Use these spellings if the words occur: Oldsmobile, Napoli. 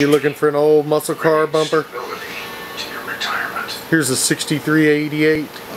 You looking for an old muscle car bumper? Here's a 6388.